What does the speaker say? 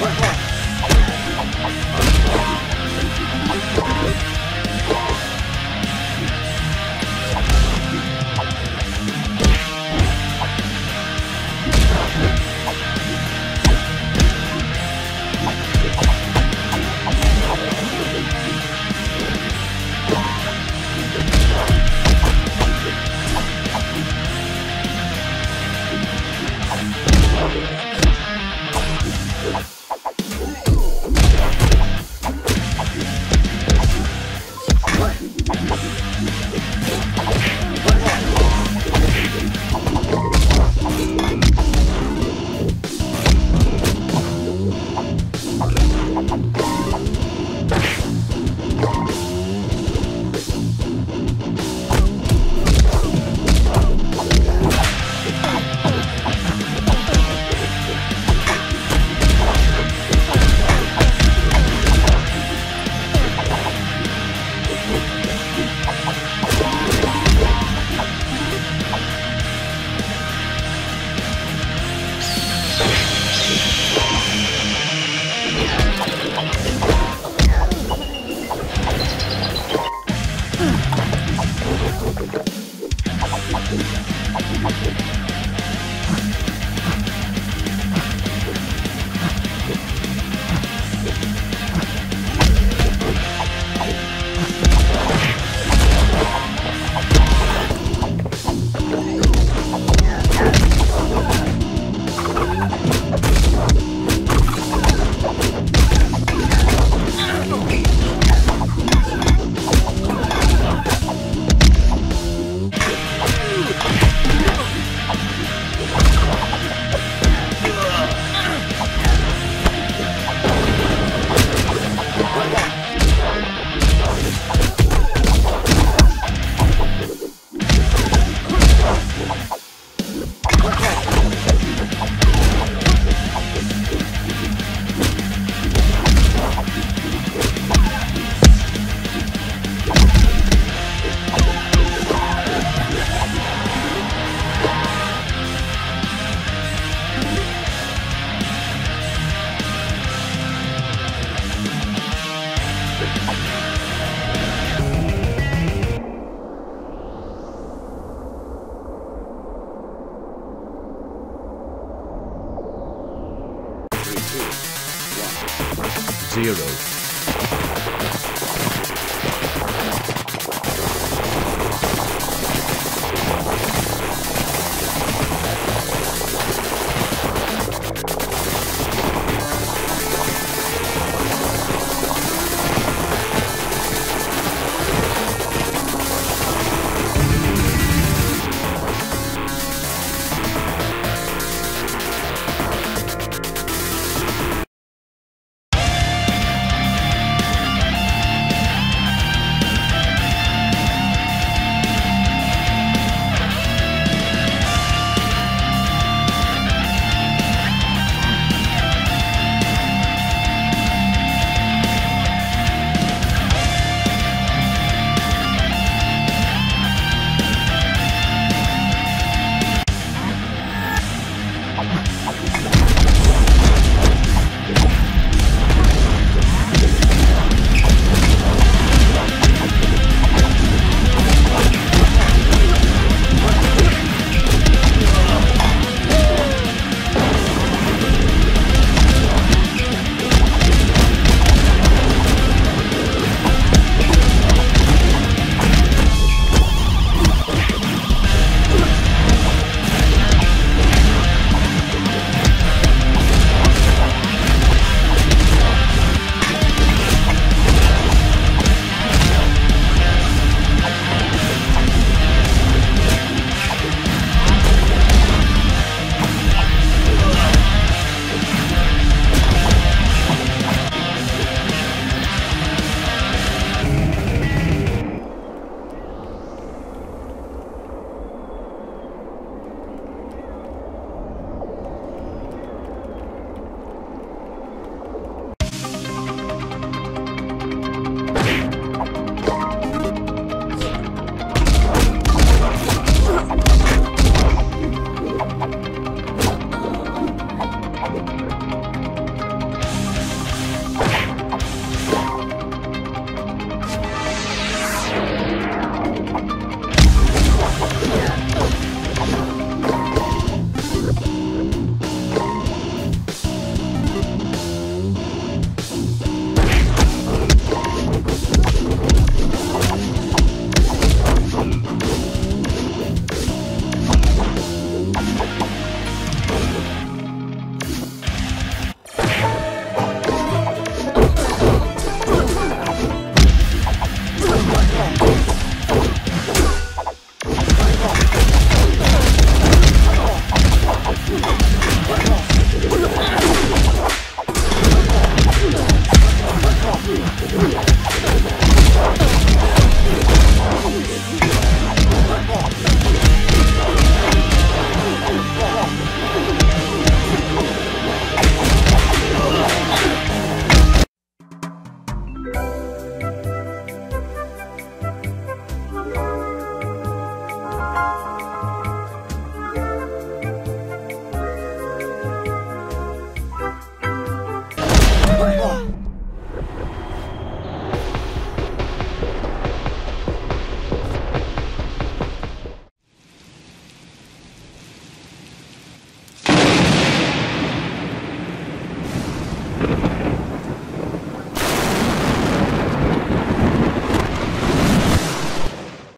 What? 0.